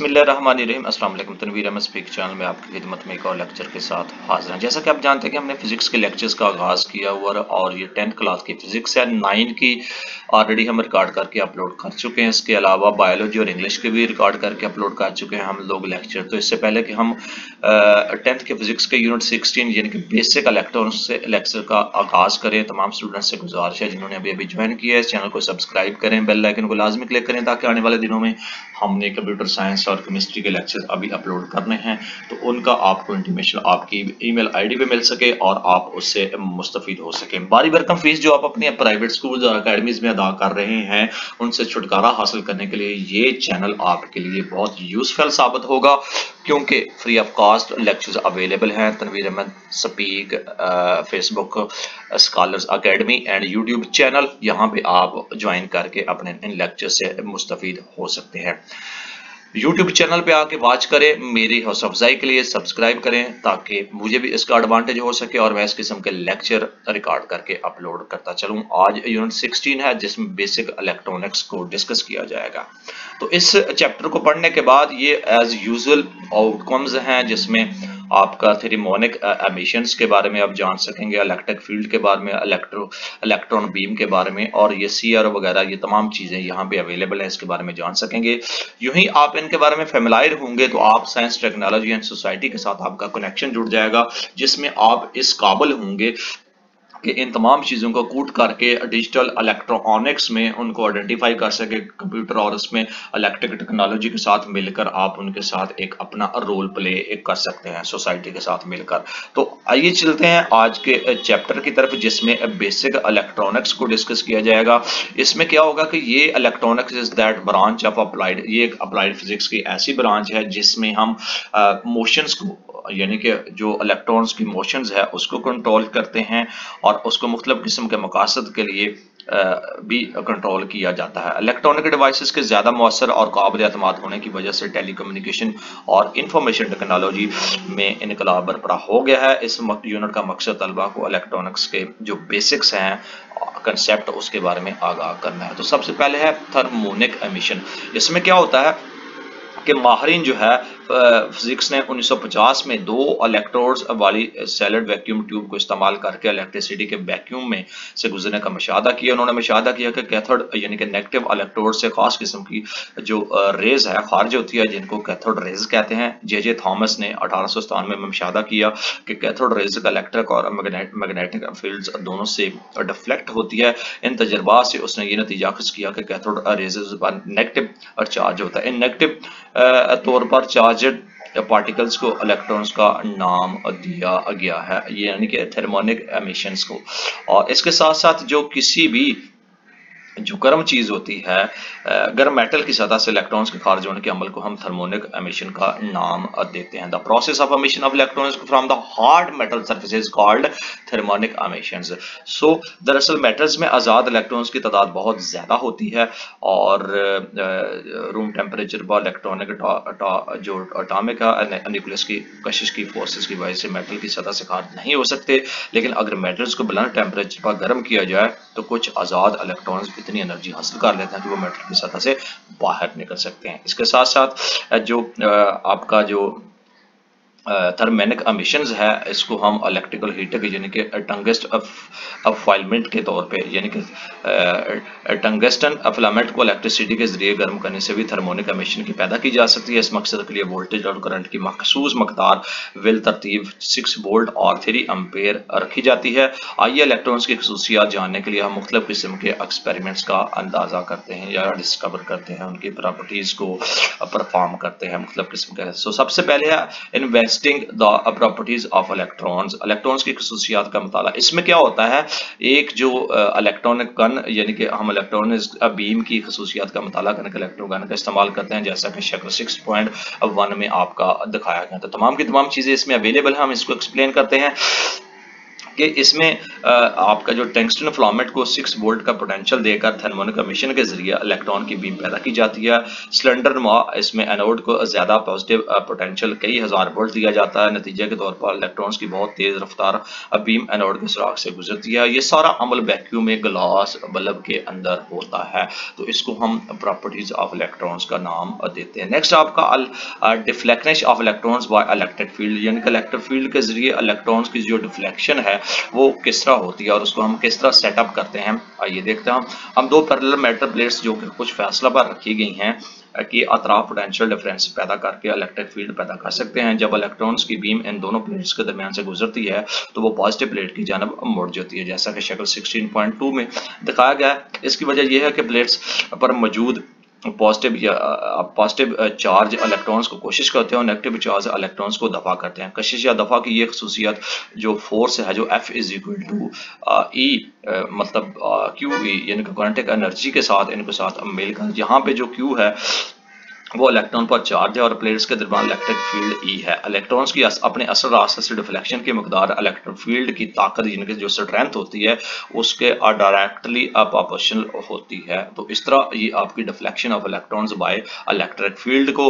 बिस्मिल्लाहिर्रहमानिर्रहीम अस्सलाम वालेकुम। तनवीर अहमद स्पीक चैनल में आपकी खिदमत में एक और लेक्चर के साथ हाजिर हैं। जैसा कि आप जानते हैं कि हमने फिजिक्स के लेक्चर्स का आगाज़ किया हुआ है और ये 10th क्लास की फिजिक्स है, 9 की ऑलरेडी हम रिकॉर्ड करके अपलोड कर चुके हैं। इसके अलावा बायोलॉजी और इंग्लिश के भी रिकॉर्ड करके अपलोड कर चुके हैं हम लोग लेक्चर। तो इससे पहले कि हम 10th के फिजिक्स के यूनिट 16 यानी कि बेसिक इलेक्ट्रॉनिक्स से लेक्चर का आगाज़ करें। तमाम स्टूडेंट्स से गुजारिश है जिन्होंने अभी ज्वाइन किया है, इस चैनल को सब्सक्राइब करें, बेल आइकन को लाजमी क्लिक करें ताकि आने वाले दिनों में हमने कंप्यूटर साइंस और केमिस्ट्री के लेक्चर अभी अपलोड करने हैं तो उनका आपको इंटीमेशन आपकी ईमेल आईडी पे मिल सके और आप उससे मुस्तफीद हो सके। बारी भरकम फीस जो आप अपने प्राइवेट स्कूल्स और अकेडमीज में अदा कर रहे हैं उनसे छुटकारा हासिल करने के लिए ये चैनल आपके लिए बहुत यूजफुल साबित होगा क्योंकि free of cost lectures available हैं। Tanveer Ahmad speak Facebook scholars academy and YouTube channel, यहाँ पे आप ज्वाइन करके अपने इन लेक्चर से मुस्तफीद हो सकते हैं। YouTube चैनल पे आके वॉच करें, मेरी हौसला अफजाई के लिए सब्सक्राइब करें ताकि मुझे भी इसका एडवांटेज हो सके और मैं इस किस्म के लेक्चर रिकॉर्ड करके अपलोड करता चलूं। आज यूनिट 16 है जिसमें बेसिक इलेक्ट्रॉनिक्स को डिस्कस किया जाएगा। तो इस चैप्टर को पढ़ने के बाद ये एज यूजुअल आउटकम्स हैं जिसमें आपका थर्मोनिक एमिशंस के बारे में आप जान सकेंगे, इलेक्ट्रिक फील्ड के बारे में, इलेक्ट्रॉन बीम के बारे में और ये C.R.O वगैरह ये तमाम चीज़ें यहाँ पे अवेलेबल हैं, इसके बारे में जान सकेंगे। यूं ही आप इनके बारे में फेमिलायर होंगे तो आप साइंस टेक्नोलॉजी एंड सोसाइटी के साथ आपका कनेक्शन जुड़ जाएगा जिसमें आप इस काबिल होंगे कि इन तमाम चीज़ों को कूट करके डिजिटल इलेक्ट्रॉनिक्स में उनको आइडेंटिफाई कर सके कंप्यूटर और उसमें इलेक्ट्रिक टेक्नोलॉजी के साथ मिलकर आप उनके साथ एक अपना रोल प्ले कर सकते हैं सोसाइटी के साथ मिलकर। तो आइए चलते हैं आज के चैप्टर की तरफ जिसमें बेसिक इलेक्ट्रॉनिक्स को डिस्कस किया जाएगा। इसमें क्या होगा कि ये electronics is that branch of applied, ये एक अप्लाइड फिजिक्स की ऐसी ब्रांच है जिसमें हम मोशंस को यानी कि जो इलेक्ट्रॉन्स की मोशंस है उसको कंट्रोल करते हैं और उसको मुख्तलिफ किस्म के मकासद के लिए भी कंट्रोल किया जाता है। इलेक्ट्रॉनिक डिवाइसेस के ज़्यादा मौसर और काबिल एतमाद होने की वजह से टेलीकम्युनिकेशन और इंफॉर्मेशन टेक्नोलॉजी में इनकलाब बरपा हो गया है। इस यूनिट का मकसद तलबा को इलेक्ट्रॉनिक्स के जो बेसिक्स हैं कंसेप्ट उसके बारे में आगाह करना है। तो सबसे पहले है थर्मोनिक एमिशन। इसमें क्या होता है कि माहरीन जो है फिजिक्स ने 1950 में दो इलेक्ट्रोड्स वाली सैलिड वैक्यूम ट्यूब को इस्तेमाल करके इलेक्ट्रिसिटी के वैक्यूम में से गुजरने का मुशाहदा किया। उन्होंने मुशाहदा किया कि कैथोड यानी कि नेगेटिव इलेक्ट्रोड से खास किस्म की जो रेज है खारिज होती है जिनको कैथोड रेज कहते हैं। जे थॉमस ने 1897 में मुशाहदा किया कि कैथोड रेज का इलेक्ट्रिक और मैग्नेटिक फील्ड्स दोनों से डिफ्लेक्ट होती है। इन तजर्बा से उसने ये नतीजा अख्ज़ किया कि कैथोड रेजेज पर नेगेटिव चार्ज होता है। इन नेगेटिव तौर पर चार्जेड पार्टिकल्स को इलेक्ट्रॉन्स का नाम दिया गया है, यानी कि थर्मोनिक एमिशंस को। और इसके साथ साथ जो किसी भी जो गर्म चीज़ होती है गर्म मेटल की सतह से इलेक्ट्रॉन्स के खारिज होने के अमल को हम थर्मोनिक एमिशन का नाम देते हैं। The process of emission of electrons from the hard metal surfaces called thermionic emissions. So दरअसल मेटल्स में आज़ाद इलेक्ट्रॉन्स की तादाद बहुत ज़्यादा होती है और रूम टेम्परेचर पर इलेक्ट्रॉनिक जो अटामिक न्यूक्लियस की कशिश की फोर्सेस की वजह से मेटल की सतह से खारिज नहीं हो सकते, लेकिन अगर मेटल्स को बुलंद टेम्परेचर पर गर्म किया जाए तो कुछ आज़ाद इलेक्ट्रॉन्स इतनी एनर्जी हासिल कर लेते हैं कि वो मेटल की सतह से बाहर निकल सकते हैं। इसके साथ साथ जो आपका जो थर्मोनिक एमिशंस है इसको हम इलेक्ट्रिकल हीटर यानी कि टंगस्टन फिलामेंट के तौर पे यानी कि टंगस्टन फिलामेंट को इलेक्ट्रिसिटी के जरिए गर्म करने से भी थर्मोनिक एमिशन की पैदा की जा सकती है। इस मकसद के लिए वोल्टेज और करंट की मखसूस मकदार विल तरतीब 6 वोल्ट और 3 एम्पेयर रखी जाती है। आइए इलेक्ट्रॉन्स की खसूसियात जानने के लिए हम मुख्तलिफ किस्म के एक्सपेरिमेंट्स का अंदाज़ा करते हैं या डिस्कवर करते हैं, उनकी प्रॉपर्टीज़ को परफॉर्म करते हैं मुख्तलिफ किस्म के। सो सबसे पहले है testing the properties of electrons, electrons की खसूसियात का मुताला। इसमें क्या होता है एक जो इलेक्ट्रॉनिक गन यानी कि हम इलेक्ट्रॉनिक बीम की खसूसियात का मुताला करने के इलेक्ट्रॉनिक गन का इस्तेमाल करते हैं जैसा कि शक्ल 6.1 में आपका दिखाया गया। तो तमाम की तमाम चीज़ें इसमें अवेलेबल हैं, हम इसको एक्सप्लेन करते हैं कि इसमें आपका जो टंगस्टन फ्लॉमेट को 6 वोल्ट का पोटेंशियल देकर थर्मोनिक एमिशन के जरिए इलेक्ट्रॉन की बीम पैदा की जाती है। सिलेंडर इसमें एनोड को ज्यादा पॉजिटिव पोटेंशियल कई हजार वोल्ट दिया जाता है। नतीजे के तौर पर इलेक्ट्रॉन्स की बहुत तेज रफ्तार बीम एनोड के सुराख से गुजरती है। ये सारा अमल वैक्यूम में ग्लास बल्ब के अंदर होता है। तो इसको हम प्रॉपर्टीज ऑफ इलेक्ट्रॉन्स का नाम देते हैं। नेक्स्ट आपका deflection of electrons by electric field, यानी कि इलेक्ट्रिक फील्ड के जरिए इलेक्ट्रॉन्स की जो डिफ्लेक्शन है वो किस तरह होती है और उसको हम किस तरह सेटअप करते हैं, आइए देखते हैं। हम दो पैरेलल मेटल प्लेट्स जो कि कुछ फैसला पर रखी गई हैं कि अतराफ पोटेंशियल डिफरेंस पैदा करके इलेक्ट्रिक फील्ड पैदा कर सकते हैं। जब इलेक्ट्रॉन्स की बीम इन दोनों प्लेट्स के दरमियान से गुजरती है तो वो पॉजिटिव प्लेट की जानब मुड़ जाती है, जैसा कि शक्ल 16.2 में दिखाया गया है। इसकी वजह यह है कि प्लेट्स पर मौजूद पॉजिटिव चार्ज इलेक्ट्रॉन्स को कोशिश करते हैं और नेगेटिव चार्ज इलेक्ट्रॉन्स को दफा करते हैं। कशिश या दफा की ये खसूसियत जो फोर्स है जो F is equal to E मतलब क्यू ई यानी कि क्वांटिक एनर्जी के साथ इनको साथ मिलकर, यहाँ पे जो क्यू है वो इलेक्ट्रॉन पर चार्ज है और प्लेट्स के दरमियान इलेक्ट्रिक फील्ड ई है। इलेक्ट्रॉन्स की अपने असल रास्ते से डिफ्लेक्शन की मकदार इलेक्ट्रिक फील्ड की ताकत यानी कि जो स्ट्रेंथ होती है उसके डायरेक्टली प्रोपोर्शनल होती है। तो इस तरह ये आपकी deflection of electrons by electric field को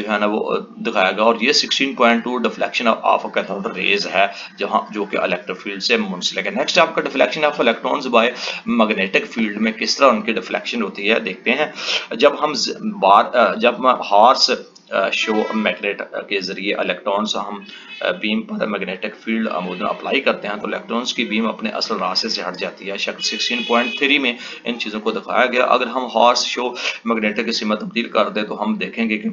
जो है ना वो दिखाया गया। और ये 16.2 डिफ्लेक्शन ऑफ कैथोड रेज है जहाँ जो कि इलेक्ट्रिक फील्ड से मुंसलिक है। नेक्स्ट आपका deflection of electrons by magnetic field में किस तरह उनकी डिफ्लेक्शन होती है देखते हैं। जब हॉर्स शो मैग्नेट के जरिए इलेक्ट्रॉन्स हम बीम पर मैग्नेटिक फील्ड आमूदन अप्लाई करते हैं तो इलेक्ट्रॉन्स की बीम अपने असल रास्ते से हट जाती है। शक्ल 16.3 में इन चीज़ों को दिखाया गया। अगर हम हॉर्स शो मैग्नेटिक की सीमा तब्दील कर दें तो हम देखेंगे कि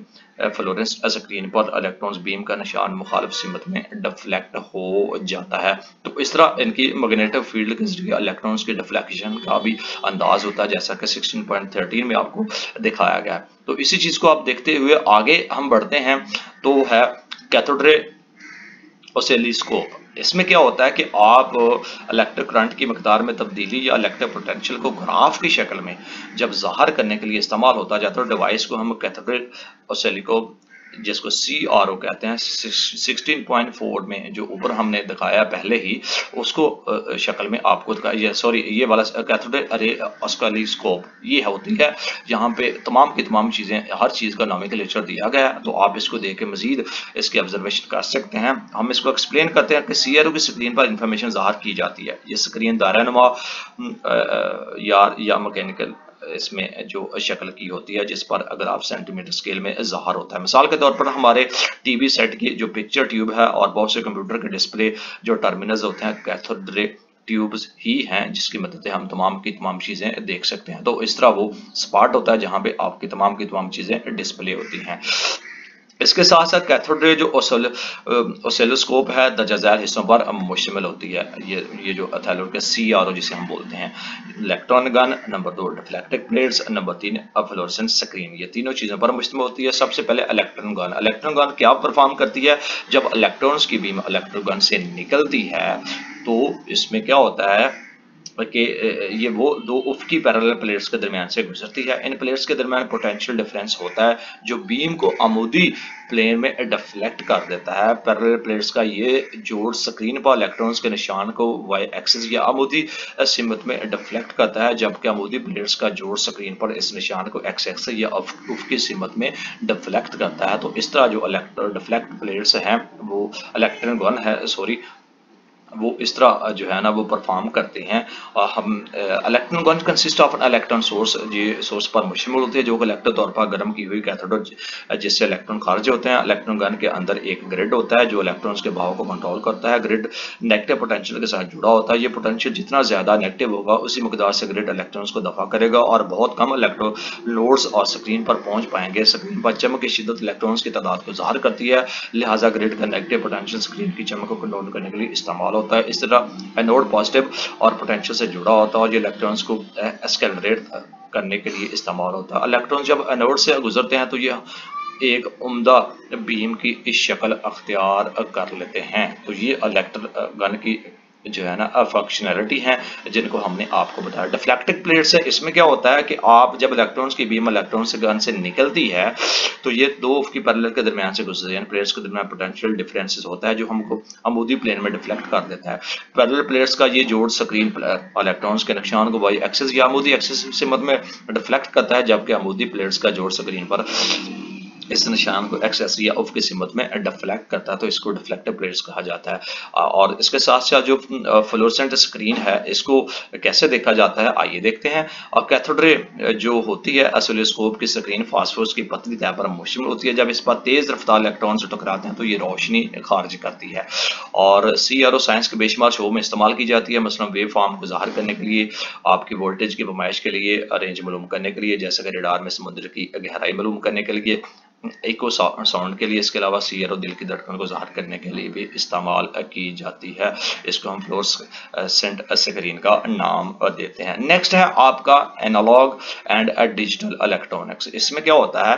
फ्लोरेंस स्क्रीन पर इलेक्ट्रॉन्स बीम का निशान मुखालिफ सीमत में डिफ्लेक्ट हो जाता है। तो इस तरह इनकी मैग्नेटिक फील्ड के जरिए इलेक्ट्रॉन्स की डिफ्लेक्शन का भी अंदाज होता है, जैसा कि 16.13 में आपको दिखाया गया। तो इसी चीज़ को आप देखते हुए आगे हम बढ़ते हैं। तो है कैथोड रे ऑसिलोस्कोप। इसमें क्या होता है कि आप इलेक्ट्रिक करंट की मकदार में तब्दीली या इलेक्ट्रिक पोटेंशियल को ग्राफ की शक्ल में जब जाहिर करने के लिए इस्तेमाल होता जाता है। डिवाइस को हम कैथोड ऑसिलोस्कोप जिसको CRO कहते हैं 16.4 में जो ऊपर हमने दिखाया पहले ही उसको शक्ल में आपको दिखाया, सॉरी ये वाला कैथोड रे ऑसिलोस्कोप ये होती है। यहाँ पे तमाम की तमाम चीज़ें हर चीज़ का नोमेनक्लेचर दिया गया है, तो आप इसको देख के मजीद इसकी ऑब्जर्वेशन कर सकते हैं। हम इसको एक्सप्लेन करते हैं कि CRO की स्क्रीन पर इंफॉर्मेशन ज़ाहिर की जाती है। ये स्क्रीन दायरानुमा या मैकेनिकल इसमें जो शक्ल की होती है जिस पर अगर आप सेंटीमीटर स्केल में ज़ाहिर होता है। मिसाल के तौर पर हमारे टीवी सेट की जो पिक्चर ट्यूब है और बहुत से कंप्यूटर के डिस्प्ले जो टर्मिनल्स होते हैं कैथोड रे ट्यूब्स ही हैं जिसकी मदद से हम तमाम की तमाम चीज़ें देख सकते हैं। तो इस तरह वो स्पॉट होता है जहाँ पे आपकी तमाम की तमाम चीज़ें डिस्प्ले होती हैं। इसके साथ साथ कैथोड रे जो ऑसिलोस्कोप है 10,000 हिस्सों पर मुश्तमिल होती है। ये जो कैथोड का CRO जिसे हम बोलते हैं, electron gun, number 2 deflecting plates, number 3 fluorescent screen, ये तीनों चीज़ों पर मुश्तमिल होती है। सबसे पहले इलेक्ट्रॉन गन। इलेक्ट्रॉन गन क्या परफॉर्म करती है? जब इलेक्ट्रॉन्स की बीम इलेक्ट्रॉन गन से निकलती है तो इसमें क्या होता है कि ये वो दो उफकी पैरेलल प्लेट्स के दरमियान से गुजरती है। इन प्लेट्स के दरमियान पोटेंशियल डिफरेंस होता है जो बीम को आमूदी प्लेन में डिफ्लेक्ट कर देता है। पैरेलल प्लेट्स का ये जोड़ स्क्रीन पर इलेक्ट्रॉन्स के निशान को वाई एक्सिस या आमूदी सिमत में डिफ्लेक्ट करता है, जबकि आमूदी प्लेट्स का जोड़ स्क्रीन पर इस निशान को एक्स एक्सिस या उफकी सिमत में डिफ्लेक्ट करता है। तो इस तरह जो डिफ्लेक्ट प्लेट्स हैं वो इलेक्ट्रॉन गन है वो इस तरह जो है ना वो परफॉर्म करते हैं। हम electron gun consist of an electron source, ये सोर्स पर मुश्तमिल होती है जो इलेक्ट्रिक तौर पर गर्म की हुई कैथोड जिससे इलेक्ट्रॉन खारिज होते हैं। इलेक्ट्रॉन गन के अंदर एक ग्रिड होता है जो इलेक्ट्रॉन्स के भाव को कंट्रोल करता है। ग्रिड नेगेटिव पोटेंशियल के साथ जुड़ा होता है। ये पोटेंशियल जितना ज़्यादा नेगेटिव होगा उसी मकदार से ग्रिड इलेक्ट्रॉन्स को दफा करेगा और बहुत कम इलेक्ट्रॉन लोड्स और स्क्रीन पर पहुँच पाएंगे। स्क्रीन पर चमक की शिद्दत इलेक्ट्रॉन्स की तादाद को ज़ाहिर करती है, लिहाजा ग्रिड का नेगेटिव पोटेंशियल स्क्रीन की चमक को कंट्रोल करने के लिए इस्तेमाल होता है। इस तरह एनोड पॉजिटिव और पोटेंशियल से जुड़ा होता है और ये इलेक्ट्रॉन्स को एक्सेलरेट करने के लिए इस्तेमाल होता है। इलेक्ट्रॉन्स जब एनोड से गुजरते हैं तो ये एक उम्दा बीम की इस शक्ल अख्तियार कर लेते हैं। तो ये इलेक्ट्रॉन गन की जो है ना फंक्शनलिटी है जिनको हमने आपको बताया। डिफ्लेक्टिंग प्लेट्स है, इसमें क्या होता है कि आप जब इलेक्ट्रॉन्स की बीम इलेक्ट्रॉन से गन से निकलती है तो ये दो के पैरेलल के दरमियान से गुजरती है, प्लेट्स के दरमियान पोटेंशियल डिफरेंसेस होता है जो हमको हमउदी प्लेन में डिफ्लेक्ट कर देता है। पैरेलल प्लेट्स का ये जोड़ स्क्रीन पर इलेक्ट्रॉन्स के नुकसान को वाई एक्सिस या हमउदी एक्सिस से में डिफ्लेक्ट करता है, जबकि हमउदी प्लेट्स का जोड़ स्क्रीन पर इस निशान को एक्स या ऑफ की सिमत में डिफ्लेक्ट करता है, तो इसको डिफ्लेक्टिव प्लेट्स कहा जाता है। और इसके साथ साथ जो फ्लोरेसेंट स्क्रीन है इसको कैसे देखा जाता है आइए देखते हैं। और कैथोड रे जो होती है ऑसिलोस्कोप की स्क्रीन फास्फोरस की पतली तह पर मुश्तमिल होती है, जब इस पर तेज रफ्तार इलेक्ट्रॉन से टकराते हैं तो ये रोशनी खारिज करती है। और CRO साइंस के बेशुमार शो में इस्तेमाल की जाती है, मसलन वेव फॉर्म को ज़ाहिर करने के लिए, आपकी वोल्टेज की पैमाइश के लिए, रेंज मालूम करने के लिए जैसे कि रेडार में समुद्र की गहराई मालूम करने के लिए, इको साउंड के लिए। इसके अलावा CRO दिल की धड़कन को ज़ाहिर करने के लिए भी इस्तेमाल की जाती है, इसको हम फ्लोरोसेंट स्क्रीन का नाम देते हैं। नेक्स्ट है आपका एनालॉग एंड डिजिटल इलेक्ट्रॉनिक्स। इसमें क्या होता है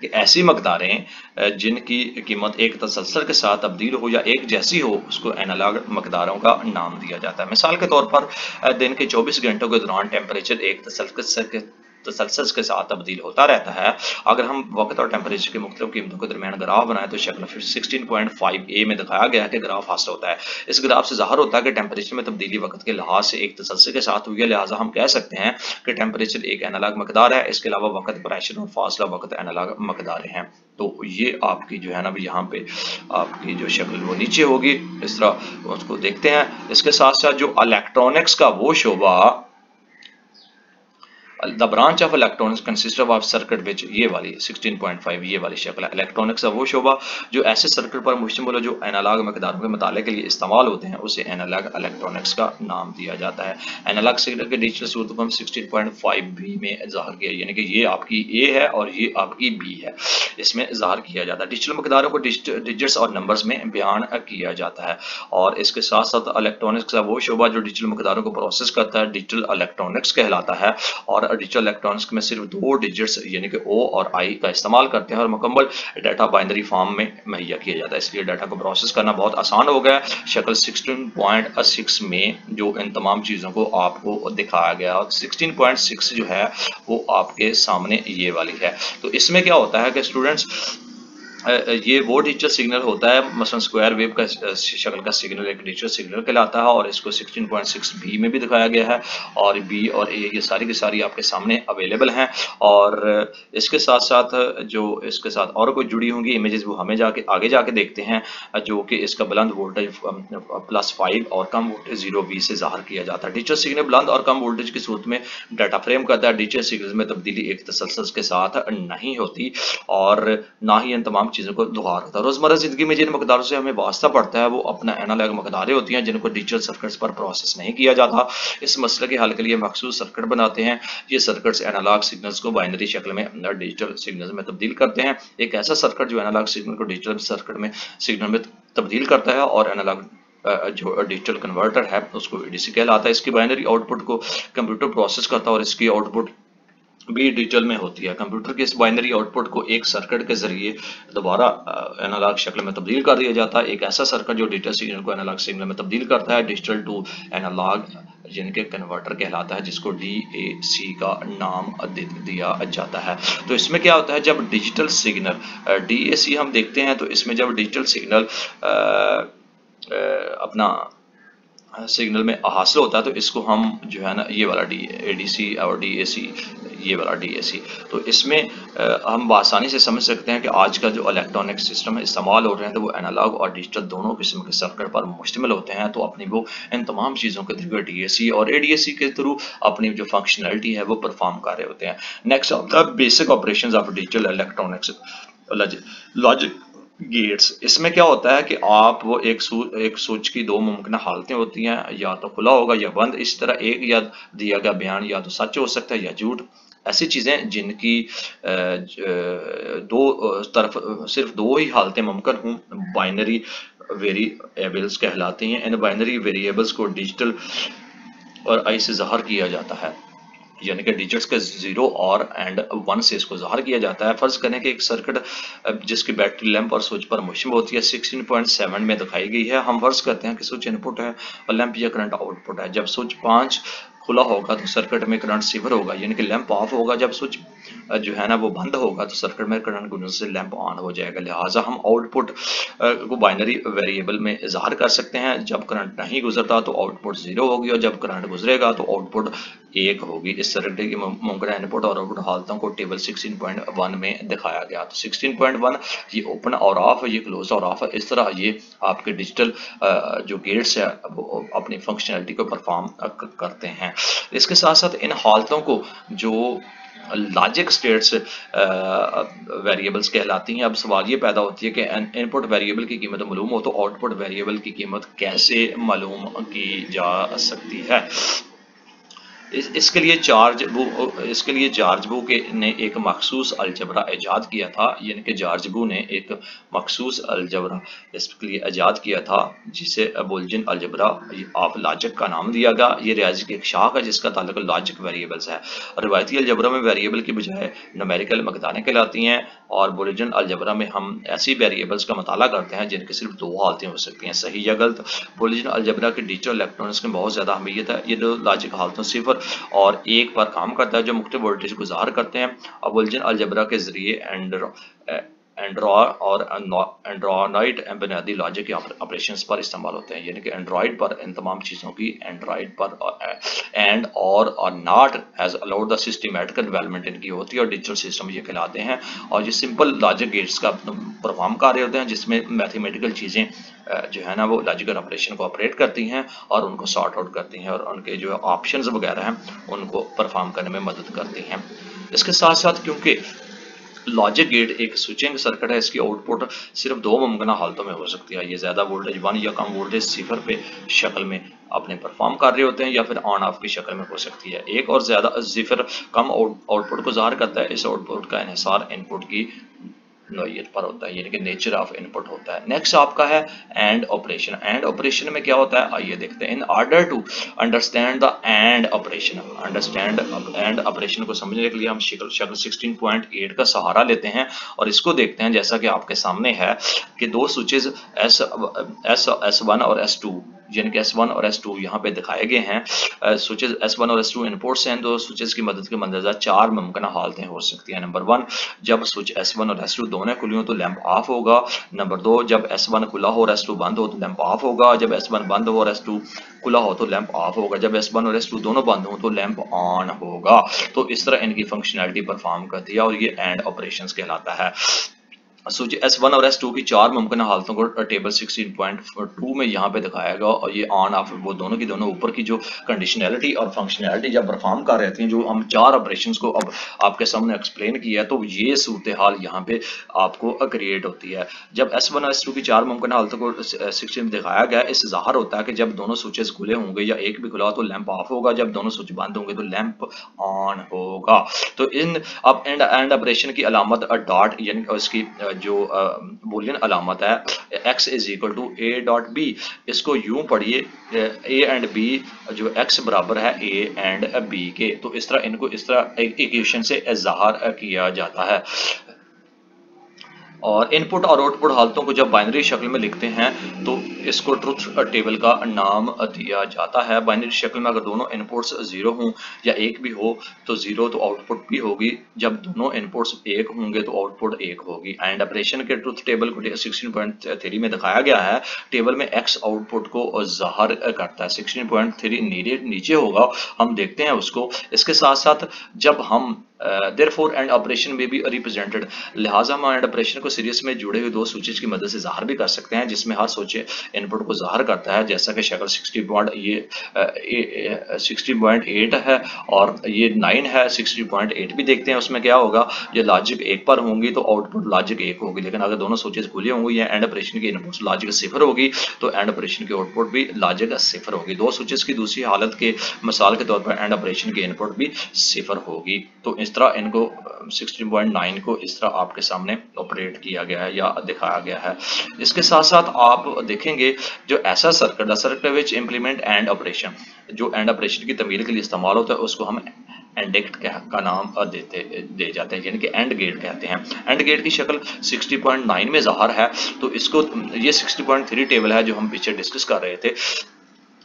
कि ऐसी मकदारें जिनकी कीमत एक तसलसल के साथ तब्दील हो या एक जैसी हो उसको एनालॉग मकदारों का नाम दिया जाता है। मिसाल के तौर पर दिन के 24 घंटों के दौरान टेम्परेचर एक तसलसल के साथ तब्दील होता रहता है। अगर हम वक्त और टेम्परेचर के मुख्तलिफ कीमतों के दरमियान ग्राफ बनाए तो शक्ल 16.5a में दिखाया गया है कि ग्राफ हासिल होता है। इस ग्राफ से ज़ाहिर होता है कि टेम्परेचर में तब्दीली वक्त के लिहाज से एक तसलसल के साथ हुई है, लिहाजा हम कह सकते हैं कि टेम्परेचर एक एनालॉग मकदार है। इसके अलावा वक्त, प्रेशर और फासला वक्त एनालॉग मकदारें हैं। तो ये आपकी जो है ना भी यहाँ पे आपकी जो शक्ल वो नीचे होगी, इस तरह उसको देखते हैं। इसके साथ साथ जो इलेक्ट्रॉनिक्स का वो शोबा the branch of electronics consists of circuit which, ये वाली 16.5 ये वाली शक्ल है। इलेक्ट्रॉनिक्स का वो शोबा जो ऐसे सर्किट पर मुश्तमिल है जो एनालॉग मकदारों के मुताले के लिए इस्तेमाल होते हैं, उसे एनालॉग इलेक्ट्रॉनिक्स का नाम दिया जाता है। एनालॉग सिग्नल के डिजिटल सूरत को हम 16.5b में ज़ाहिर किया, यानी कि ये आपकी ए है और ये आपकी बी है, इसमें ज़ाहिर किया जाता है। डिजिटल मकदारों को डिजिट्स और नंबर्स में बयान किया जाता है। और इसके साथ साथ इलेक्ट्रॉनिक्स का वो शोबा जो डिजिटल मकदारों को प्रोसेस करता है डिजिटल इलेक्ट्रॉनिक्स कहलाता है। और डिजिटल इलेक्ट्रॉनिक्स में सिर्फ दो डिजिट्स यानी कि ओ और आई का इस्तेमाल करते हैं और मुकम्मल डाटा बाइनरी फॉर्म में मुहैया किया जाता है, इसलिए डाटा को प्रोसेस करना बहुत आसान हो गया। शक्ल 16.6 में जो इन तमाम चीज़ों को आपको दिखाया गया और 16.6 जो है वो आपके सामने ये वाली है। तो इसमें क्या होता है कि स्टूडेंट्स ये वो डिजिटल सिग्नल होता है, मसलन स्क्वायर वेव का शक्ल का सिग्नल एक डिजिटल सिग्नल कहलाता है और इसको 16.6b में भी दिखाया गया है। और बी और ए ये सारी की सारी आपके सामने अवेलेबल हैं। और इसके साथ साथ जो इसके साथ और कोई जुड़ी होंगी इमेजेस वो हमें जाके आगे जाके देखते हैं, जो कि इसका बुलंद वोल्टेज +5 और कम वोल्टेज 0v से ज़ाहिर किया जाता है। डिजिटल सिग्नल बुलंद और कम वोल्टेज की सूरत में डाटा फ्रेम करता है। डिजिटल सिग्नल में तब्दीली एक तसलसल के साथ नहीं होती और ना ही इन तमाम चीजों को दोहराता है। रोजमर्रा जिंदगी में जिन मकदारों से हमें वास्ता पड़ता है वो अपना एनालॉग मकदारें होती हैं जिनको डिजिटल सर्किट्स पर प्रोसेस नहीं किया जाता। इस मसले के हल के लिए मखसूस सर्किट बनाते हैं। ये सर्किट्स एनालॉग सिग्नल्स को बाइनरी शक्ल में डिजिटल सिग्नल्स में तब्दील करते हैं। एक ऐसा सर्किट जो एनालॉग सिग्नल को डिजिटल सर्किट में सिग्नल में तब्दील करता है और एनालॉग जो डिजिटल कन्वर्टर है उसको ADC कहलाता है। इसकी बाइनरी आउटपुट को कंप्यूटर प्रोसेस करता है और इसकी आउटपुट भी डिजिटल में होती है। कंप्यूटर के इस बाइनरी आउटपुट को एक सर्किट के जरिए दोबारा एनालॉग शक्ल में तब्दील कर दिया जाता है। एक ऐसा सर्किट जो डिजिटल सिग्नल को एनालॉग सिग्नल में तब्दील करता है डिजिटल टू एनालॉग जिनके कन्वर्टर कहलाता है, जिसको DAC का नाम दिया जाता है। तो इसमें क्या होता है जब डिजिटल सिग्नल DAC हम देखते हैं तो इसमें जब डिजिटल सिग्नल अपना सिग्नल में हासिल होता है तो इसको हम जो है ना ये वाला ADC और DAC ये वाला DAC, तो इसमें हम बासानी से समझ सकते हैं कि आज का जो इलेक्ट्रॉनिक सिस्टम है इस्तेमाल हो रहे हैं तो वो एनालॉग और डिजिटल दोनों किस्म के सर्किट पर मुश्तमिल होते हैं। तो अपनी वो इन तमाम चीज़ों के थ्रू DAC और ADC के थ्रू अपनी जो फंक्शनलिटी है वो परफॉर्म कर रहे होते हैं। Next of the basic operation of digital electronics logic gates. इसमें क्या होता है कि आप वो एक स्विच की दो मुमकिन हालतें होती हैं, या तो खुला होगा या बंद। इस तरह एक या दिया गया बयान या तो सच हो सकता है या झूठ। ऐसी चीज़ें जिनकी दो तरफ सिर्फ दो ही हालतें मुमकिन हों बाइनरी वेरिएबल्स कहलाती हैं। इन बाइनरी वेरिएबल्स को डिजिटल और आई से ज़ाहिर किया जाता है। यानी कि डिजिट्स के 0 और एंड 1 से इसको ज़ाहिर किया जाता है। फर्ज करें कि एक सर्किट जिसकी बैटरी लैंप और स्विच पर मुश्तमिल होती है 16.7 में दिखाई गई है। हम फर्ज करते हैं कि स्विच इनपुट है और लैंप या करंट आउटपुट है। जब स्विच 5 खुला होगा तो सर्किट में करंट सीवर होगा यानी कि लैंप ऑफ होगा। जब स्विच जो है ना वो बंद होगा तो सर्किट में करंट गुजरने से लैंप ऑन हो जाएगा। लिहाजा हम आउटपुट को बाइनरी वेरिएबल में इजहार कर सकते हैं। जब करंट नहीं गुजरता तो आउटपुट 0 होगी और जब करंट गुजरेगा तो आउटपुट 1 होगी। इस सर्किट की मुमकिन इनपुट और आउटपुट हालतों को टेबल 16.1 में दिखाया गया। तो 16.1 ये ओपन और ऑफ, ये क्लोज और ऑफ, इस तरह ये आपके डिजिटल जो गेट्स है वो अपनी फंक्शनैलिटी को परफॉर्म करते हैं। इसके साथ साथ इन हालतों को जो लॉजिक स्टेट्स वेरिएबल्स कहलाती हैं। अब सवाल ये पैदा होती है कि इनपुट वेरिएबल की कीमत मालूम हो तो आउटपुट वेरिएबल की कीमत कैसे मालूम की जा सकती है। इसके लिए जार्ज बू ने एक मखसूस अलजबरा ईजाद किया था, यानी कि जार्ज बू ने एक मखसूस अलजबरा इसके लिए ईजाद किया था जिसे बोलजन अलजबरा ऑफ लॉजिक का नाम दिया गया। ये रियाजी की एक शाख है जिसका ताल्लुक लॉजिक वेरिएबल्स है। रिवायती अलजबरा में वेरिएबल की बजाय नुमेरिकल मकदारें कहलाती हैं और बोलजन अलजबरा में हम ऐसी वेरिएबल्स का मताला करते हैं जिनकी सिर्फ 2 हालतें हो सकती हैं, सही या गलत। बोलजन अलजबरा की डिजिटल इलेक्ट्रॉनिक्स में बहुत ज़्यादा अहमियत है। ये दो लॉजिक हालतों सिफर और 1 पर काम करता है जो मुख्तलिफ वोल्टेज को ज़ाहिर करते हैं। अब बोल्जन अलजबरा के जरिए एंड्रॉर और एंड्रॉनाइट बुनियादी लॉजिक के ऑपरेशंस पर इस्तेमाल होते हैं, यानी कि एंड्रॉइड पर इन तमाम चीज़ों की एंड्रॉइड पर एंड और not has allowed the systematical development इनकी होती है और डिजिटल सिस्टम ये कहलाते हैं। और ये सिंपल लॉजिक गेट्स का परफॉर्म कर रहे होते हैं जिसमें मैथमेटिकल चीज़ें जो है ना वो लॉजिकल ऑपरेशन को ऑपरेट करती हैं और उनको सॉर्ट आउट करती हैं और उनके जो ऑप्शंस वगैरह हैं उनको परफॉर्म करने में मदद करती हैं। इसके साथ साथ क्योंकि लॉजिक गेट एक स्विचिंग सर्किट है, इसकी आउटपुट सिर्फ 2 मुमकिन हालतों में हो सकती है। ये ज़्यादा वोल्टेज 1 या कम वोल्टेज 0 पे शक्ल में अपने परफॉर्म कर रहे होते हैं या फिर ऑन ऑफ की शक्ल में हो सकती है। 1 और ज़्यादा जिफर कम आउटपुट को ज़ाहिर करता है। इस आउटपुट का इन्हिसार इनपुट की नोयत पर होता है, यानी कि नेचर ऑफ इनपुट होता है। नेक्स्ट आपका है एंड ऑपरेशन। एंड ऑपरेशन में क्या होता है आइए देखते हैं। In order to understand the and operation, understand and operation को समझने के लिए हम शक्ल 16.8 का सहारा लेते हैं और इसको देखते हैं। जैसा कि आपके सामने है कि 2 स्विचेज S1 और S2, यानी कि S1 और S2 यहाँ पे दिखाए गए हैं। स्विचेज S1 और S2 इनपुट्स हैं। 2 स्विचेज की मदद के मंदरजा 4 मुमकिन हालतें हो सकती हैं। नंबर 1, जब स्विच S1 और S2 दोनों खुली हो तो लैंप ऑफ होगा। नंबर 2, जब S1 खुला हो और S2 बंद हो तो लैंप ऑफ होगा। जब S1 बंद हो और S2 खुला हो तो लैंप ऑफ होगा। जब S1 और S2 दोनों बंद हो तो लैंप ऑन होगा। तो इस तरह इनकी फंक्शनैलिटी परफॉर्म करती है और ये एंड ऑपरेशंस कहलाता है। स्विच S1 और S2 की 4 मुमकिन हालतों को टेबल 16.2 में यहाँ पे दिखाया गया और ये ऑन ऑफ वो दोनों की दोनों ऊपर की जो कंडीशनैलिटी और फंक्शनैलिटी जब परफॉर्म कर रहे थे जो हम 4 ऑपरेशंस को अब आपके सामने एक्सप्लेन किया है तो ये सूरत हाल यहाँ पे आपको क्रिएट होती है। जब S1 और S2 की 4 मुमकिन हालतों को 16 दिखाया गया इससे ज़ाहिर होता है कि जब दोनों स्विचेस खुले होंगे या एक भी खुला तो लैंप ऑफ होगा, जब दोनों स्विच बंद होंगे तो लैंप ऑन होगा। तो इन अप एंड ऑपरेशन की अलामत डॉट यानी उसकी जो बूलियन अलामत है x is equal to A dot B. इसको यूं पढ़िए a एंड b जो x बराबर है a एंड b के। तो इस तरह इनको इस तरह इक्वेशन से इजहार किया जाता है। और इनपुट और आउटपुट हालतों को जब बाइनरी शक्ल में लिखते हैं तो इसको ट्रुथ टेबल का नाम दिया जाता है। बाइनरी शक्ल में अगर दोनों इनपुट्स 0 हों या 1 भी हो तो 0 तो आउटपुट भी होगी, जब दोनों इनपुट्स 1 होंगे तो आउटपुट 1 होगी। एंड ऑपरेशन के ट्रुथ टेबल को 16.3 में दिखाया गया है। टेबल में एक्स आउटपुट को ज़ाहिर करता है, 16.3 नीचे होगा, हम देखते हैं उसको। इसके साथ साथ जब हम therefore एंड ऑपरेशन में भी रिप्रेजेंटेड, लिहाजा हम एंड ऑपरेशन को सीरीज में जुड़े हुए 2 स्विचेज की मदद से ज़ाहिर भी कर सकते हैं जिसमें हर स्विच इनपुट को ज़ाहिर करता है, जैसा कि शक्ल 60.8 है और ये 9 है। 60.8 भी देखते हैं उसमें क्या होगा। ये लॉजिक 1 पर होंगी तो आउटपुट लॉजिक 1 होगी, लेकिन अगर दोनों स्विचेज खुले होंगे या एंड ऑपरेशन की इनपुट लॉजिक 0 होगी तो एंड ऑपरेशन की आउटपुट भी लॉजिक 0 होगी। 2 स्विचेज की दूसरी हालत के मिसाल के तौर पर एंड ऑपरेशन की इनपुट भी 0 होगी। तो इस तरह इनको 16.9 को इस तरह आपके सामने ऑपरेट किया गया है या दिखाया गया है। इसके साथ साथ आप देखेंगे जो ऐसा circuit the circuit which implement and operation, जो एंड ऑपरेशन की तमील के लिए इस्तेमाल होता है उसको हम एंड का नाम दे जाते हैं, यानी कि एंड गेट कहते हैं। एंड गेट की शक्ल 60.9 में ज़ाहिर है, तो इसको ये 60.3 टेबल है जो हम पीछे डिस्कस कर रहे थे।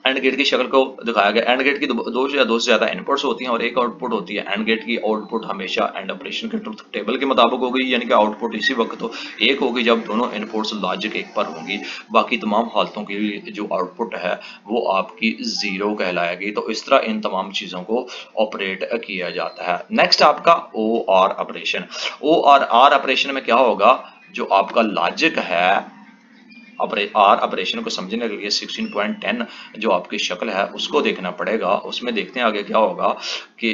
एंड गेट की शक्ल को दिखाया गया। एंड गेट की दो से ज़्यादा इनपुट्स होती हैं और एक आउटपुट होती है। एंड गेट की आउटपुट हमेशा एंड ऑपरेशन के ट्रुथ टेबल के मुताबिक होगी, यानी कि आउटपुट इसी वक्त तो एक होगी जब दोनों इनपुट्स लॉजिक एक पर होंगी, बाकी तमाम हालतों की जो आउटपुट है वो आपकी जीरो कहलाएगी। तो इस तरह इन तमाम चीज़ों को ऑपरेट किया जाता है। नेक्स्ट आपका OR ऑपरेशन। OR ऑपरेशन में क्या होगा, जो आपका लॉजिक है आर ऑपरेशन को समझने के लिए 16.10 जो आपकी शक्ल है उसको देखना पड़ेगा। उसमें देखते हैं आगे क्या होगा कि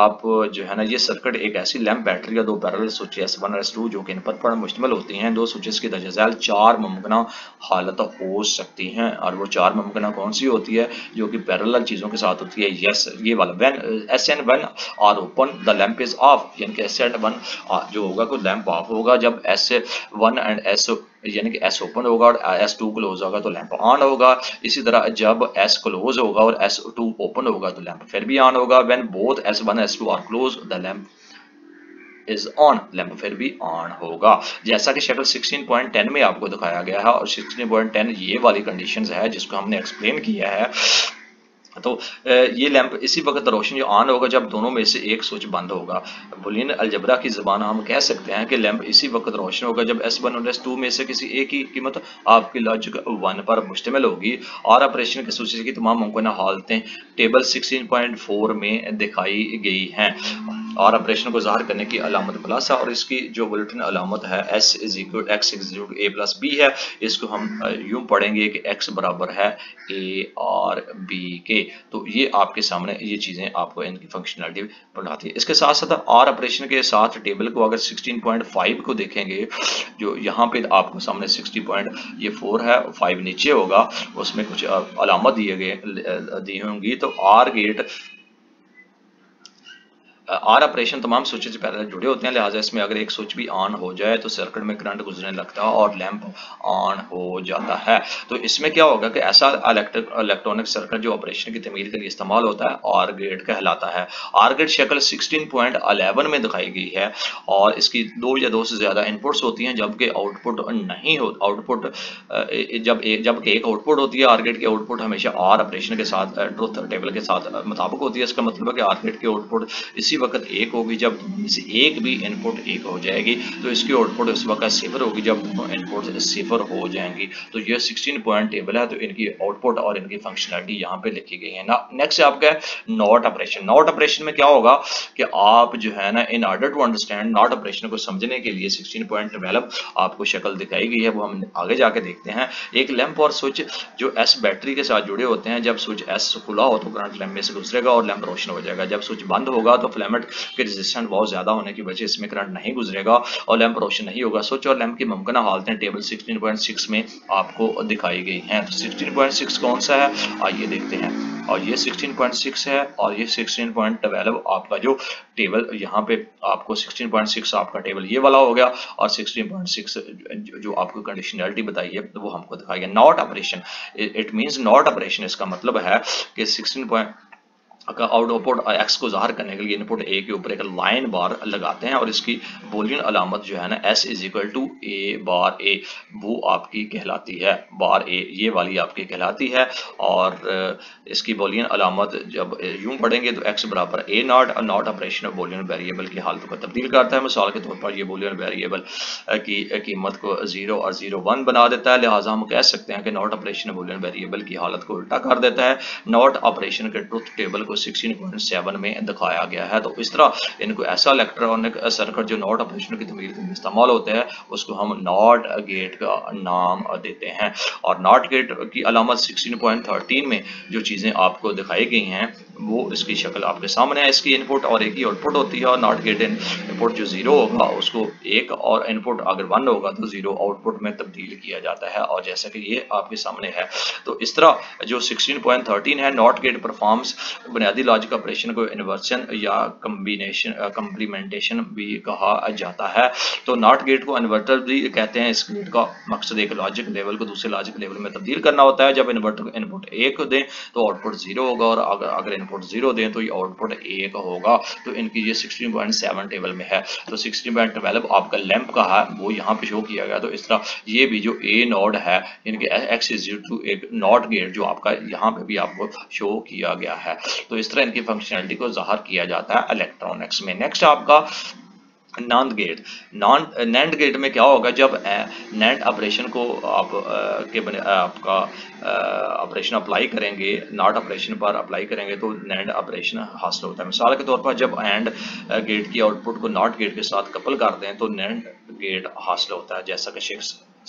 आप जो है ना, ये सर्किट एक ऐसी लैंप बैटरी या दो पैरेलल स्विच S1 S2 जो कि इनपुट पर मुश्तमिल होती हैं। दो स्विचेस की दरअसल चार मुमकिन हालत हो सकती हैं, और वो चार मुमकिन कौन सी होती है, जो कि पैरेलल चीज़ों के साथ होती है। यस, ये वाला when S1 are open the lamp is off, यानी कि S1 जो होगा कोई लैंप ऑफ होगा जब S1 एंड S यानी कि S ओपन होगा और S2 क्लोज होगा तो लैंप ऑन होगा। इसी तरह जब S क्लोज होगा और S2 ओपन होगा तो लैंप फिर भी ऑन होगा। When both S1 S2 are close the lamp is on, lamp फिर भी ऑन होगा। जैसा कि शक्ल 16.10 में आपको दिखाया गया है, और 16.10 ये वाली कंडीशंस है जिसको हमने एक्सप्लेन किया है। तो ये लैंप इसी वक्त रोशनी ऑन होगा जब दोनों में से एक स्विच बंद होगा। बुलियन अलजबरा की ज़बान हम कह सकते हैं कि लैंप इसी वक्त रोशन होगा जब S1 और S2 में से किसी एक की कीमत आपकी लॉजिक 1 पर मुश्तमिल होगी। और ऑपरेशन के स्विचेस की तमाम मुमकिन हालतें टेबल 16.4 में दिखाई गई हैं। और ऑपरेशन को ज़ाहिर करने की अलामत प्लस है, और इसकी जो बुलेटिन अलामत है S=X=A+B है। इसको हम यूँ पढ़ेंगे कि X = A और B के। तो ये आपके सामने ये चीज़ें आपको इनकी फंक्शनलिटी बनाती है। इसके साथ साथ आर ऑपरेशन के साथ टेबल को अगर 16.5 को देखेंगे, जो यहाँ पे आपको सामने 60.4 है, 5 नीचे होगा, उसमें कुछ अलामत दी होंगी। तो आर ऑपरेशन तमाम स्विचेस पैरेलल जुड़े होते हैं, लिहाजा इसमें अगर एक स्विच भी ऑन हो जाए तो सर्किट में करंट गुजरने लगता है और लैंप ऑन हो जाता है। तो इसमें क्या होगा कि ऐसा इलेक्ट्रॉनिक सर्किट जो ऑपरेशन की तमीर के लिए इस्तेमाल होता है आर गेट कहलाता है। आर गेट शक्ल 16.11 में दिखाई गई है, और इसकी दो से ज़्यादा इनपुट्स होती हैं जबकि आउटपुट नहीं हो जबकि एक आउटपुट होती है। आर गेट की आउटपुट हमेशा आर ऑपरेशन के साथ ट्रुथ टेबल के साथ मुताबिक होती है। इसका मतलब है कि आर गेट की आउटपुट इसी वक्त एक होगी जब इसे एक भी इनपुट एक हो जाएगी, तो इसकी आउटपुट उस वक्त सिफर होगी जब दोनों इनपुट सिफर हो जाएंगी। तो ये 16 पॉइंट टेबल है, तो इनकी आउटपुट और इनकी फंक्शनलिटी यहाँ पे लिखी गई है ना। नेक्स्ट आपका है नॉट ऑपरेशन। नॉट ऑपरेशन में क्या होगा कि आप जो है ना, in order to understand not operation को समझने के लिए 16.12 आपको शक्ल दिखाई गई है, वो हम आगे जाके देखते हैं। एक लैंप और स्विच जो S बैटरी के साथ जुड़े होते हैं, जब स्विच S खुला हो तो करंट लैंप में से गुजरेगा और लैंप रोशन हो जाएगा। जब स्विच बंद होगा तो फिलामेंट के रेजिस्टेंस बहुत ज्यादा होने की वजह से इसमें करंट नहीं गुजरेगा और लैंप रोशन नहीं होगा। स्विच और लैंप की मुमकिन हालतें टेबल 16.6 में आपको दिखाई गई हैं। तो 16.6 कौन सा है, आइए देखते हैं। और ये 16.6 है, और ये 16.12 आपका जो टेबल यहाँ पे आपको 16.6 आपका टेबल ये वाला हो गया, और 16.6 जो आपको कंडीशनलिटी बताई है तो वो हमको दिखाई गया। Not operation, it means not operation, इसका मतलब है कि आउटपुट X को ज़ाहिर करने के लिए इनपुट A के ऊपर एक लाइन बार लगाते हैं, और इसकी बोलियन अलामत जो है ना S=A बार A वो आपकी कहलाती है। बार A ये वाली आपकी कहलाती है, और इसकी बोलियन अलामत जब यूं पढ़ेंगे तो X = A not. Not operation boolean variable की हालत को तब्दील करता है। मिसाल के तौर पर ये बोलियन वेरिएबल की कीमत को 0 और 0.1 बना देता है। लिहाजा हम कह सकते हैं कि नॉट ऑपरेशन बोलियन वेरिएबल की हालत को उल्टा कर देता है। नॉट ऑपरेशन के ट्रुथ टेबल 16.7 में दिखाया गया है। तो इस तरह इनको ऐसा इलेक्ट्रॉनिक सर्किट जो नॉट ऑपरेशन की तमीर के लिए इस्तेमाल होता है उसको हम नॉट गेट का नाम देते हैं। और नॉट गेट की अलामत 16.13 में जो चीज़ें आपको दिखाई गई हैं वो इसकी शक्ल आपके सामने है। इसकी इनपुट और एक ही आउटपुट होती है, और नॉट गेट इनपुट जो 0 होगा उसको 1 और इनपुट अगर 1 होगा तो 0 आउटपुट में तब्दील किया जाता है, और जैसा कि ये आपके सामने है। तो इस तरह जो 16.13 है, नॉट गेट परफॉर्म्स बुनियादी लॉजिक ऑपरेशन को इन्वर्सन या कम्प्लीमेंटेशन भी कहा जाता है। तो नॉट गेट को इन्वर्टर भी कहते हैं। इस गेट का मकसद एक लॉजिक लेवल को दूसरे लॉजिक लेवल में तब्दील करना होता है। जब इन्वर्टर को इनपुट 1 दें तो आउटपुट 0 होगा, और अगर इनपुट आउटपुट जीरो दें तो ये आउटपुट एक होगा। तो इनकी ये 16.7 टेबल में है। तो 16.12 आपका लैंप का है वो यहाँ पे शो किया गया। तो इस तरह ये भी जो ए नॉड है इनके X02 एक नॉट गेट जो आपका यहाँ पे भी आपको शो किया गया है। तो इस तरह इनकी फंक्शनलिटी को जाहिर किया जाता है इलेक्ट्रॉनिक्स में। नेक्स्ट आपका नांद गेट। नैंड गेट में क्या होगा, जब नैंड ऑपरेशन को आप के बने आपका ऑपरेशन अप्लाई करेंगे, नॉट ऑपरेशन पर अप्लाई करेंगे तो नैंड ऑपरेशन हासिल होता है। मिसाल के तौर पर जब एंड गेट की आउटपुट को नॉट गेट के साथ कपल करते हैं तो नैंड गेट हासिल होता है, जैसा कि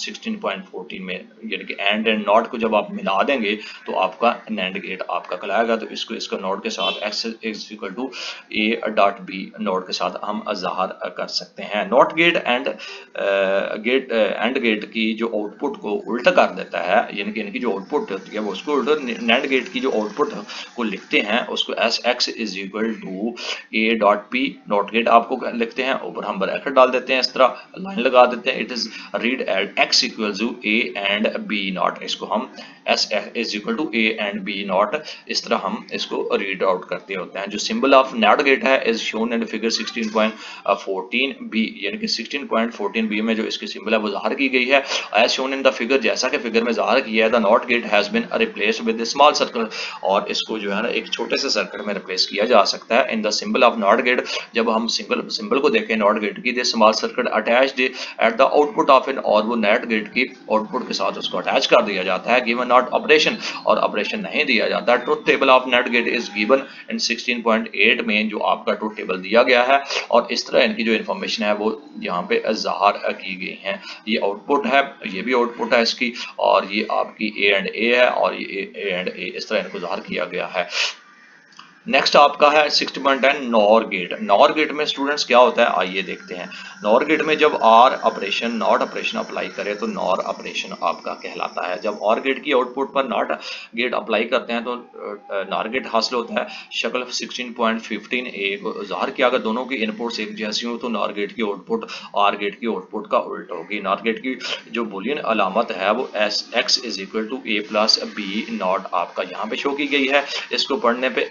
16.14 में, यानी कि एंड नॉट को जब आप मिला देंगे तो आपका नैंड गेट आपका कहलाएगा। तो इसको इसका नॉट के साथ x=a.b नॉट के साथ हम जाहिर कर सकते हैं। नॉट गेट एंड गेट की जो आउटपुट को उल्टा कर देता है, यानी कि इनकी जो आउटपुट होती है वो उसको उल्टा, नैंड गेट की जो आउटपुट को लिखते हैं उसको x=a.p नॉट गेट आपको लिखते हैं, ऊपर हम ब्रैकेट डाल देते हैं, इस तरह लाइन लगा देते हैं, it is read at x=a and b not, इसको हम s=a and b not इस तरह हम इसको रीड आउट करते होते हैं। जो सिंबल ऑफ नॉट गेट है is shown in figure 16.14b, यानी कि 16.14b में जो इसकी सिंबल है वो जाहिर की गई है as shown in the figure, जैसा कि फिगर में जाहिर किया है। The not gate has been replaced with a small circle, और इसको जो है ना एक छोटे से सर्कल में रिप्लेस किया जा सकता है। In the symbol of not gate, जब हम सिंबल को देखें नॉट गेट की, दे small circle attached at the output of N, और वो नैंड गेट की आउटपुट के साथ उसको अटैच कर दिया जाता है। गिवन नॉट ऑपरेशन, और ऑपरेशन नहीं दिया जाता। Truth table of nand gate is given in 16.8 में जो आपका ट्रुथ टेबल दिया गया है, और इस तरह इनकी जो इंफॉर्मेशन है वो यहाँ पे जाहिर की गई है। ये आउटपुट है, ये भी आउटपुट है इसकी, और ये आपकी ए एंड ए है, और ये ए एंड ए, इस तरह इनको जाहिर किया गया है। नेक्स्ट आपका है 60.10 नॉर गेट। नॉर गेट में स्टूडेंट्स क्या होता है आइए देखते हैं। नॉर गेट में जब or operation not operation apply करे तो नॉर ऑपरेशन आपका कहलाता है। जब और गेट की आउटपुट पर नॉट गेट अप्लाई करते हैं तो नॉर गेट हासिल होता है। शक्ल 16.15 एक जाहिर किया, अगर दोनों की इनपुट्स एक जैसी हो तो नॉर गेट की आउटपुट आर गेट की आउटपुट का उल्ट होगी। नॉर गेट की जो बुलियन अलामत है वो x=a+b नॉट आपका यहाँ पे शो की गई है। इसको पढ़ने पे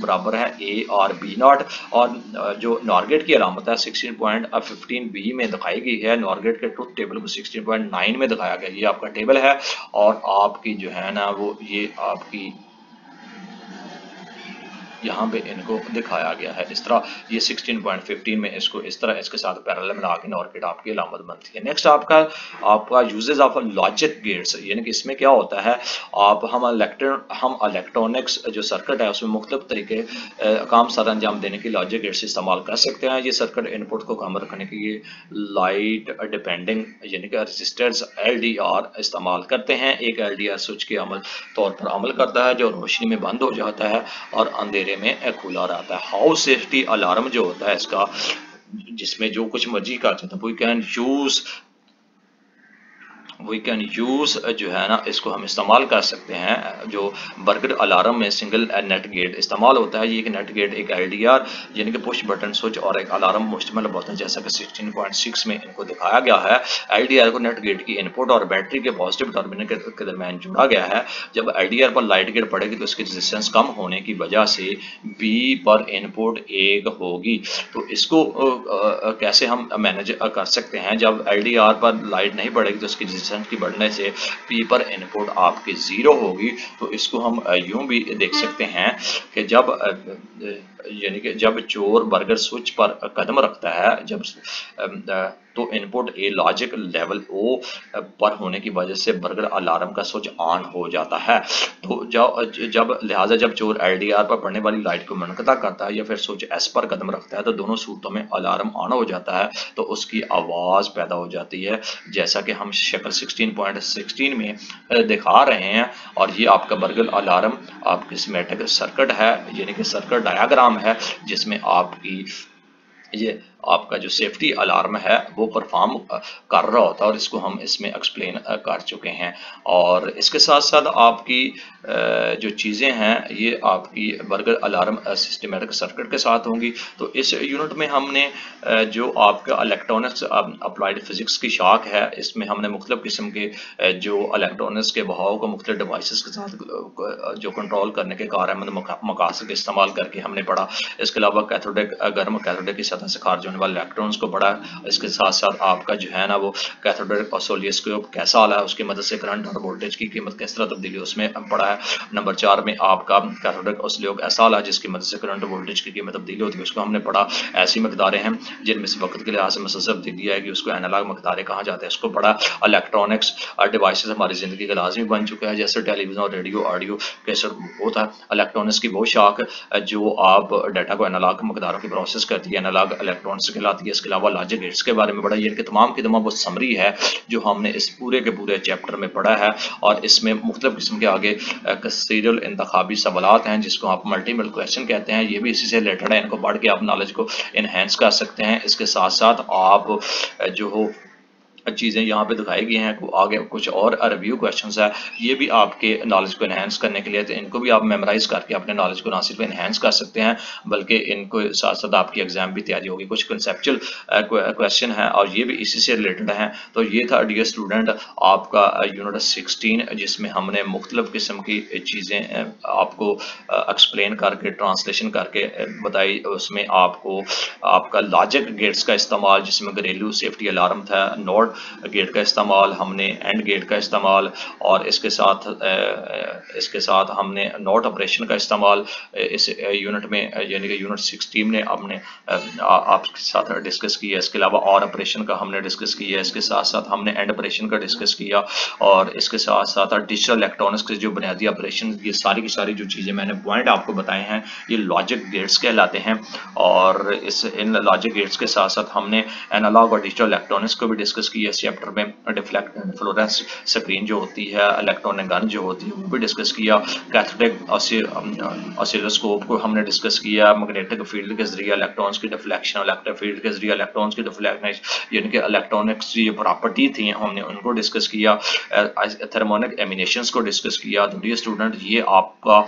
बराबर है ए और बी नॉट, और जो नॉर गेट की अलामत है 16.15b में दिखाई गई है। नॉर गेट के ट्रुथ टेबल को 16.9 में दिखाया गया। ये आपका टेबल है, और आपकी जो है ना वो ये आपकी यहाँ पे इनको दिखाया गया है इस तरह। ये 16.15 में इसको इस तरह इसके साथ पैरेलल में लाके नॉर गेट आपकी अलामत बनती है। नेक्स्ट आपका यूजेस ऑफ लॉजिक गेट्स, यानी कि इसमें क्या होता है, आप हम इलेक्ट्रॉनिक्स जो सर्किट है उसमें मुख्तलिफ तरीके काम सर अंजाम देने के लॉजिक गेट्स इस्तेमाल कर सकते हैं। ये सर्किट इनपुट को कम रखने के लिए लाइट डिपेंडिंग यानी कि रजिस्टर्स LDR इस्तेमाल करते हैं। एक LDR स्विच के तौर पर अमल करता है जो रोशनी में बंद हो जाता है और अंधेरे में खुला रहता है। हाउस सेफ्टी अलार्म जो होता है इसका, जिसमें जो कुछ मर्जी कर सकते हैं, वी कैन यूज जो है ना इसको हम इस्तेमाल कर सकते हैं। जो बर्गर अलार्म में सिंगल नेट गेट इस्तेमाल होता है, ये एक नेट गेट, एक LDR यानी कि पुश बटन स्विच और एक अलार्म मुश्तमिल होता है, जैसा कि 16.6 में इनको दिखाया गया है। LDR को नेट गेट की इनपुट और बैटरी के पॉजिटिव टर्मिनल के दरमियान जोड़ा गया है। जब LDR पर लाइट गेट पड़ेगी तो इसकी रेजिस्टेंस कम होने की वजह से B पर इनपुट एक होगी। तो इसको कैसे हम मैनेज कर सकते हैं, जब LDR पर लाइट नहीं पड़ेगी तो इसकी की बढ़ने से P पर इनपुट आपकी जीरो होगी। तो इसको हम यूं भी देख सकते हैं कि जब चोर बर्गर स्विच पर कदम रखता है तो input A logic level O पर होने की वजह से बर्गर अलार्म का स्विच ऑन हो जाता है। तो जब चोर LDR पर पड़ने वाली लाइट को मनकता करता है या फिर स्विच S पर कदम रखता है तो दोनों सूरतों में अलार्म ऑन हो जाता है, तो उसकी आवाज पैदा हो जाती है, जैसा कि हम शक्ल 16.16 में दिखा रहे हैं। और ये आपका बर्गर अलार्म आपकी सिमेट्रिक सर्किट है, यानी कि सर्किट डायाग्राम है, जिसमें आपकी ये आपका जो सेफ्टी अलार्म है वो परफॉर्म कर रहा होता है, और इसको हम इसमें एक्सप्लेन कर चुके हैं। और इसके साथ साथ आपकी जो चीज़ें हैं ये आपकी बर्गर अलार्म सिस्टमेटिक सर्किट के साथ होंगी। तो इस यूनिट में हमने जो आपका इलेक्ट्रॉनिक्स अप्लाइड फिजिक्स की शाख है, इसमें हमने मुख्तलिफ किस्म के जो इलेक्ट्रॉनिक्स के बहाव को मुख्तलिफ डिवाइसेस के साथ जो कंट्रोल करने के कारमंद मकासद इस्तेमाल करके हमने पढ़ा। इसके अलावा कैथोडिक गर्म कैथोडिक की सतह से खारिज होने वाले इलेक्ट्रॉन्स को पढ़ा। इसके साथ साथ आपका जो है ना वो कैथोडिक ऑसिलोस्कोप कैसा आला है, उसकी मदद से करंट और वोल्टेज की कीमत किस तरह तब्दीली उसमें पढ़ा है। नंबर 4 में आपका कैथोडिक ऑसिलोस्कोप ऐसा आला है जिसकी मदद से करंट और वोल्टेज की कीमत तब्दीली होती है, उसको हमने पढ़ा। ऐसी मकदारें हैं जिनमें से वक्त के लिहाज से मुसलसल तब्दीली आएगी, उसको एनालॉग मकदारें कहा जाता है, उसको पढ़ा। इलेक्ट्रॉनिक्स और डिवाइसेस हमारी जिंदगी का लाजमी बन चुका है, जैसे टेलीविजन और रेडियो ऑडियो कैसेट होता है। इलेक्ट्रॉनिक्स की वो शाख जो आप डाटा को एनालॉग मकदारों की प्रोसेस करती है, एनालॉग इलेक्ट्रॉनिक्स कहलाती है। इसके अलावा लॉजिक गेट्स के बारे में पढ़ा। ये तमाम की तमाम वो समरी है जो हमने इस पूरे के पूरे चैप्टर में पढ़ा है, और इसमें मुख्तलिफ किस्म के आगे सीरियल इंतखाबी सवालात हैं जिसको आप मल्टीपल क्वेश्चन कहते हैं, ये भी इसी से रिलेटेड है। इनको पढ़ के आप नॉलेज को इनहेंस कर सकते हैं। इसके साथ साथ आप जो हो चीज़ें यहाँ पे दिखाई गई हैं, आगे कुछ और रिव्यू क्वेश्चंस है, ये भी आपके नॉलेज को इनहेंस करने के लिए, तो इनको भी आप मेमोराइज करके अपने नॉलेज को ना सिर्फ इनहेंस कर सकते हैं बल्कि इनको साथ साथ आपकी एग्जाम भी तैयारी होगी। कुछ कंसेप्चुअल क्वेश्चन है और ये भी इसी से रिलेटेड हैं। तो ये था डियर स्टूडेंट आपका यूनिट 16, जिसमें हमने मुख्तलिफ किस्म की चीज़ें आपको एक्सप्लेन करके ट्रांसलेशन करके बताई। उसमें आपको आपका लॉजिक गेट्स का इस्तेमाल जिसमें घरेलू सेफ्टी अलार्म था, नॉर गेट का इस्तेमाल हमने, एंड गेट का इस्तेमाल, और इसके साथ हमने नॉट ऑपरेशन का इस्तेमाल इस यूनिट में यानी कि यूनिट 16 ने हमने आपके साथ डिस्कस किया। इसके अलावा और ऑपरेशन का हमने डिस्कस किया, इसके साथ साथ हमने एंड ऑपरेशन का डिस्कस किया, और इसके साथ साथ डिजिटल इलेक्ट्रॉनिक्स के जो बुनियादी ऑपरेशन, ये सारी की सारी जो चीज़ें मैंने पॉइंट आपको बताए हैं ये लॉजिक गेट्स कहलाते हैं। और इन लॉजिक गेट्स के साथ साथ हमने एनालॉग और डिजिटल इलेक्ट्रॉनिक्स को भी डिस्कस किया। इस चैप्टर में डिफ्लेक्ट फ्लोरेंस स्क्रीन जो होती है, इलेक्ट्रॉनिक गन जो होती है वो भी डिस्कस किया, कैथोडिक ऑसिलोस्कोप को हमने डिस्कस किया, मैग्नेटिक फील्ड के जरिए इलेक्ट्रॉन्स की डिफ्लेक्शन, इलेक्ट्रिक फील्ड के जरिए इलेक्ट्रॉन्स की डिफ्लेक्शन, यानी कि इलेक्ट्रॉनिक्स की प्रॉपर्टी थी हमने उनको डिस्कस किया, थर्मोनिक एमिनेशंस को डिस्कस किया। तो डियर स्टूडेंट ये आपका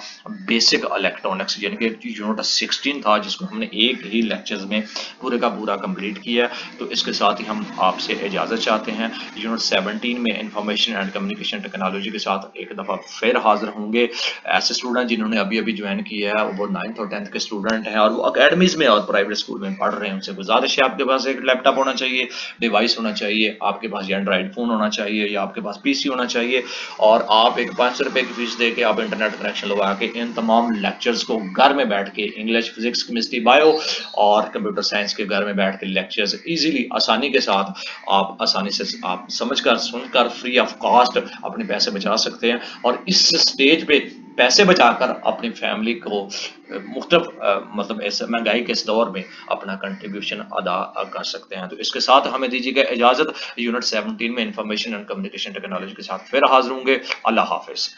बेसिक इलेक्ट्रॉनिक्स यानी कि यूनिट 16 था, जिसको हमने एक ही लेक्चर में पूरे का पूरा कंप्लीट किया। तो इसके साथ ही हम आपसे इजाजत चाहते हैं। यूनिट 17 में इंफॉर्मेशन एंड कम्युनिकेशन टेक्नोलॉजी के साथ एक दफ़ा फिर हाजिर होंगे। ऐसे स्टूडेंट जिन्होंने अभी अभी ज्वाइन किया है, वो 9th और 10th के स्टूडेंट हैं और वो अकेडमीज में और प्राइवेट स्कूल में पढ़ रहे हैं, उनसे गुजारिश है आपके पास एक लैपटॉप होना चाहिए, डिवाइस होना चाहिए, आपके पास एंड्रॉइड फ़ोन होना चाहिए या आपके पास PC होना चाहिए, और आप एक 500 रुपये की फीस दे के आप इंटरनेट कनेक्शन लगा के इन तमाम लेक्चर्स को घर में बैठ के, इंग्लिश, फिजिक्स, केमिस्ट्री, बायो और कंप्यूटर साइंस के घर में बैठ के लेक्चर्स ईजिली आसानी के साथ आप आसानी से आप समझकर सुनकर फ्री ऑफ कॉस्ट अपने पैसे बचा सकते हैं, और इस स्टेज पे पैसे बचाकर अपनी फैमिली को मतलब ऐसे महंगाई के इस दौर में अपना कंट्रीब्यूशन अदा कर सकते हैं। तो इसके साथ हमें दीजिएगा इजाजत। यूनिट 17 में इंफॉर्मेशन एंड कम्युनिकेशन टेक्नोलॉजी के साथ फिर हाजिर होंगे। अल्लाह हाफिज।